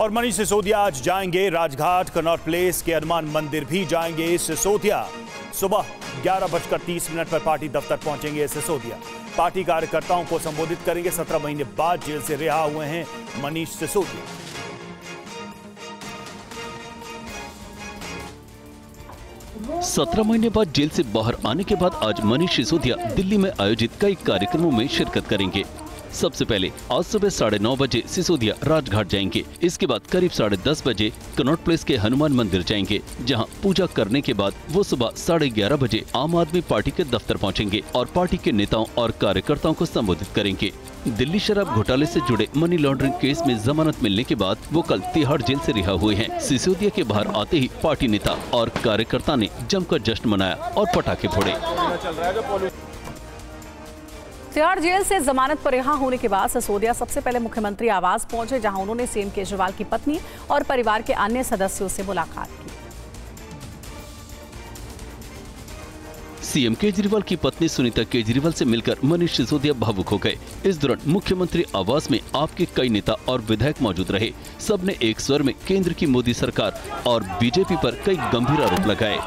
और मनीष सिसोदिया आज जाएंगे राजघाट, कनॉट प्लेस के हनुमान मंदिर भी जाएंगे। सिसोदिया सुबह 11:30 पर पार्टी दफ्तर पहुंचेंगे। सिसोदिया पार्टी कार्यकर्ताओं को संबोधित करेंगे। 17 महीने बाद जेल से रिहा हुए हैं मनीष सिसोदिया। सत्रह महीने बाद जेल से बाहर आने के बाद आज मनीष सिसोदिया दिल्ली में आयोजित कई कार्यक्रमों में शिरकत करेंगे। सबसे पहले आज सुबह 9:30 बजे सिसोदिया राजघाट जाएंगे। इसके बाद करीब 10:30 बजे कनॉट प्लेस के हनुमान मंदिर जाएंगे, जहां पूजा करने के बाद वो सुबह 11:30 बजे आम आदमी पार्टी के दफ्तर पहुंचेंगे और पार्टी के नेताओं और कार्यकर्ताओं को संबोधित करेंगे। दिल्ली शराब घोटाले से जुड़े मनी लॉन्ड्रिंग केस में जमानत मिलने के बाद वो कल तिहाड़ जेल से रिहा हुए हैं। सिसोदिया के बाहर आते ही पार्टी नेता और कार्यकर्ता ने जमकर जश्न मनाया और पटाखे फोड़े। तिहाड़ जेल से जमानत पर रिहा होने के बाद सिसोदिया सबसे पहले मुख्यमंत्री आवास पहुंचे, जहां उन्होंने सीएम केजरीवाल की पत्नी और परिवार के अन्य सदस्यों से मुलाकात की। सीएम केजरीवाल की पत्नी सुनीता केजरीवाल से मिलकर मनीष सिसोदिया भावुक हो गए। इस दौरान मुख्यमंत्री आवास में आपके कई नेता और विधायक मौजूद रहे। सबने एक स्वर में केंद्र की मोदी सरकार और बीजेपी पर कई गंभीर आरोप लगाए।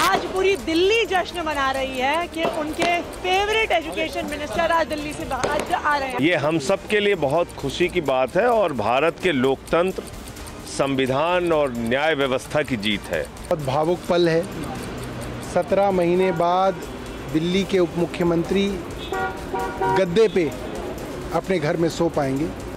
आज पूरी दिल्ली जश्न मना रही है कि उनके फेवरेट एजुकेशन मिनिस्टर आज दिल्ली से बाहर आ रहे हैं। ये हम सब के लिए बहुत खुशी की बात है और भारत के लोकतंत्र, संविधान और न्याय व्यवस्था की जीत है। बहुत भावुक पल है। 17 महीने बाद दिल्ली के उप मुख्यमंत्री गद्दे पे अपने घर में सो पाएंगे।